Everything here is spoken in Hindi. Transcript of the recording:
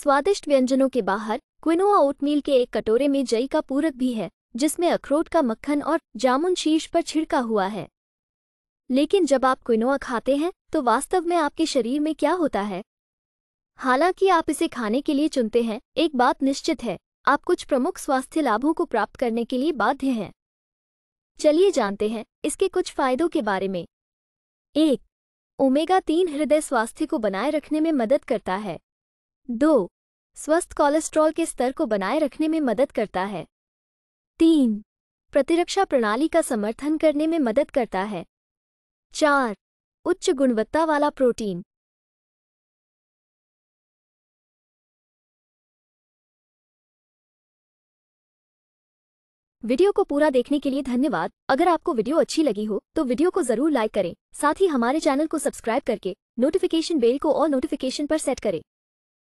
स्वादिष्ट व्यंजनों के बाहर क्विनोआ ओटमील के एक कटोरे में जई का पूरक भी है, जिसमें अखरोट का मक्खन और जामुन शीश पर छिड़का हुआ है। लेकिन जब आप क्विनोआ खाते हैं तो वास्तव में आपके शरीर में क्या होता है? हालांकि आप इसे खाने के लिए चुनते हैं, एक बात निश्चित है, आप कुछ प्रमुख स्वास्थ्य लाभों को प्राप्त करने के लिए बाध्य हैं। चलिए जानते हैं इसके कुछ फायदों के बारे में। 1. ओमेगा-3 हृदय स्वास्थ्य को बनाए रखने में मदद करता है। 2. स्वस्थ कोलेस्ट्रॉल के स्तर को बनाए रखने में मदद करता है। 3. प्रतिरक्षा प्रणाली का समर्थन करने में मदद करता है। 4. उच्च गुणवत्ता वाला प्रोटीन। वीडियो को पूरा देखने के लिए धन्यवाद। अगर आपको वीडियो अच्छी लगी हो तो वीडियो को जरूर लाइक करें। साथ ही हमारे चैनल को सब्सक्राइब करके नोटिफिकेशन बेल को ऑल नोटिफिकेशन पर सेट करें।